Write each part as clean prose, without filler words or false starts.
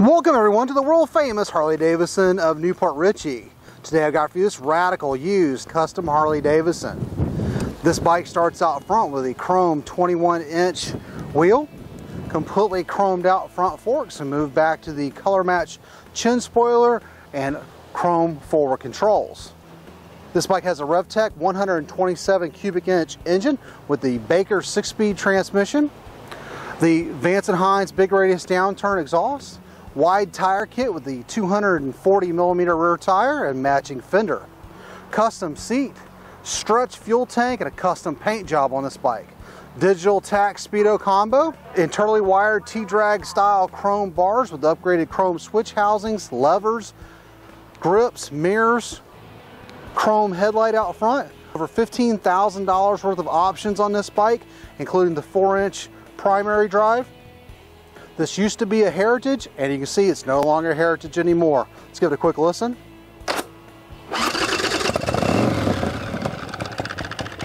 Welcome everyone to the world famous Harley-Davidson of Newport Ritchie. Today I've got for you this radical used custom Harley-Davidson. This bike starts out front with a chrome 21-inch wheel, completely chromed out front forks, and moved back to the color match chin spoiler and chrome forward controls. This bike has a RevTech 127 cubic inch engine with the Baker 6-speed transmission, the Vance & Hines big radius downturn exhaust, wide tire kit with the 240mm rear tire and matching fender, custom seat, stretch fuel tank, and a custom paint job on this bike. Digital tack speedo combo, internally wired T-Drag style chrome bars with upgraded chrome switch housings, levers, grips, mirrors, chrome headlight out front. Over $15,000 worth of options on this bike, including the 4-inch primary drive. This used to be a Heritage, and you can see it's no longer a Heritage anymore. Let's give it a quick listen.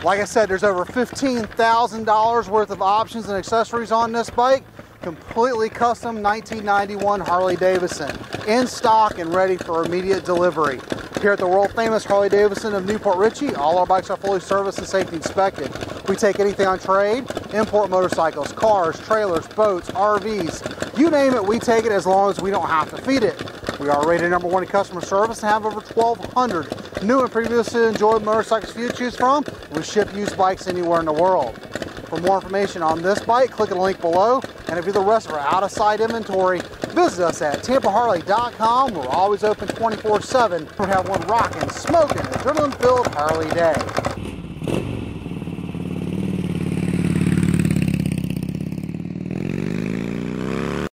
Like I said, there's over $15,000 worth of options and accessories on this bike. Completely custom 1991 Harley-Davidson, in stock and ready for immediate delivery. Here at the world famous Harley-Davidson of Newport Ritchie, all our bikes are fully serviced and safety inspected. We take anything on trade, import motorcycles, cars, trailers, boats, RVs, you name it, we take it as long as we don't have to feed it. We are rated #1 in customer service and have over 1,200 new and previously enjoyed motorcycles for you to choose from. We ship used bikes anywhere in the world. For more information on this bike, click on the link below, and if you're the rest of our out-of-sight inventory, visit us at TampaHarley.com. We're always open 24/7. We have one rocking, smoking, adrenaline-filled Harley day.